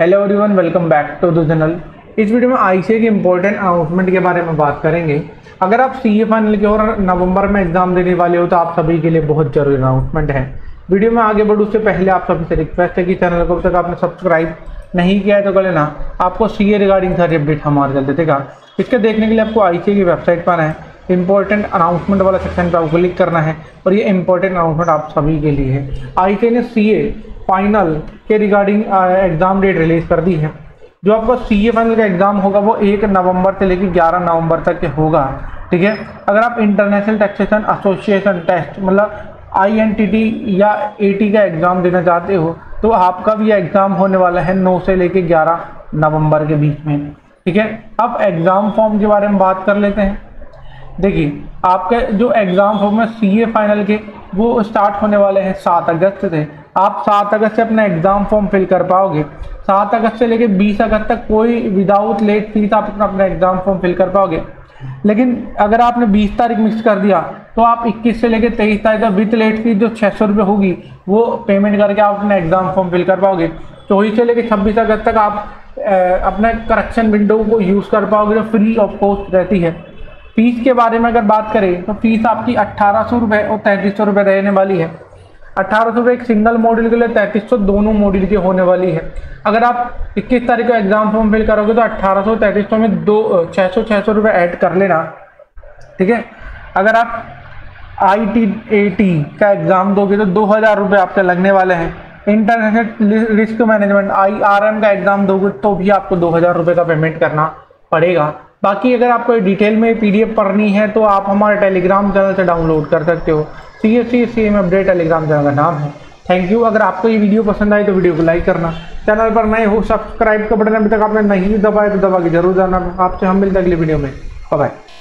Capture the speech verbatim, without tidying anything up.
Hello everyone, welcome back to the channel. इस video में ICA के इम्पोर्टेंट अनाउंसमेंट के बारे में बात करेंगे। अगर आप सीए फाइनल की ओर नवंबर में एग्जाम देने वाले हो तो आप सभी के लिए बहुत जरूरी अनाउंसमेंट है। वीडियो में आगे बढ़ूँ उससे पहले आप सभी से रिक्वेस्ट है कि चैनल को अब तक आपने सब्सक्राइब नहीं किया है तो कर लेना। आपको सीए रिगार्डिंग सारी अपडेट हमारे चैनल देगा। इसके देखने के लिए आपको आईसीए की वेबसाइट पर है इम्पोर्टेंट अनाउंसमेंट वाला सेक्शन पर आपको क्लिक करना है और ये इम्पोर्टेंट अनाउंसमेंट आप सभी के लिए है। आईसीए ने सीए फाइनल के रिगार्डिंग एग्ज़ाम डेट रिलीज़ कर दी है। जो आपका सीए फाइनल का एग्ज़ाम होगा वो एक नवंबर से लेकर ग्यारह नवंबर तक के होगा, ठीक है। अगर आप इंटरनेशनल टैक्सेशन एसोसिएशन टेस्ट मतलब आईएनटीटी या एटी का एग्ज़ाम देना चाहते हो तो आपका भी एग्ज़ाम होने वाला है नौ से लेकर ग्यारह नवंबर के बीच में, ठीक है। अब एग्ज़ाम फॉर्म के बारे में बात कर लेते हैं। देखिए, आपके जो एग्ज़ाम फॉर्म है सीए फाइनल के वो स्टार्ट होने वाले हैं सात अगस्त से। आप सात अगस्त से अपना एग्ज़ाम फॉर्म फिल कर पाओगे। सात अगस्त से लेकर बीस अगस्त तक कोई विदाउट लेट फीस आप अपना अपना एग्ज़ाम फॉर्म फिल कर पाओगे। लेकिन अगर आपने बीस तारीख मिक्स कर दिया तो आप इक्कीस से लेकर तेईस तारीख तक विद लेट फीस जो छः सौ रुपये होगी वो पेमेंट करके आप अपना एग्ज़ाम फॉर्म फिल कर पाओगे। चौबीस से लेकर छब्बीस अगस्त तक आप अपना करेक्शन विंडो को यूज़ कर पाओगे जो फ्री ऑफ कॉस्ट रहती है। फ़ीस के बारे में अगर बात करें तो फ़ीस आपकी अट्ठारह सौ रुपये और तैंतीस सौ रुपये रहने वाली है। अट्ठारह सौ रुपये एक सिंगल मॉड्यूल के लिए, तैंतीस सौ दोनों मॉड्यूल की होने वाली है। अगर आप इक्कीस तारीख को एग्ज़ाम फॉर्म फिल करोगे तो अट्ठारह सौ तैंतीस सौ में दो छः सौ छः सौ रुपये ऐड कर लेना, ठीक है। अगर आप आई टी ए टी का एग्ज़ाम दोगे तो दो हज़ार रुपये आपके लगने वाले हैं। International risk management I R M का एग्ज़ाम दोगे तो भी आपको दो हज़ार रुपये का पेमेंट करना पड़ेगा। बाकी अगर आपको डिटेल में पीडीएफ पढ़नी है तो आप हमारे टेलीग्राम चैनल से डाउनलोड कर सकते हो। C S C C M update Telegram channel का नाम है। Thank you. अगर आपको ये वीडियो पसंद आई तो वीडियो को लाइक करना, चैनल पर नए हो सब्सक्राइब का बटन अभी तक आपने नहीं दबाया तो दबा के जरूर जाना। आपसे हम मिलते हैं अगली वीडियो में। बाय।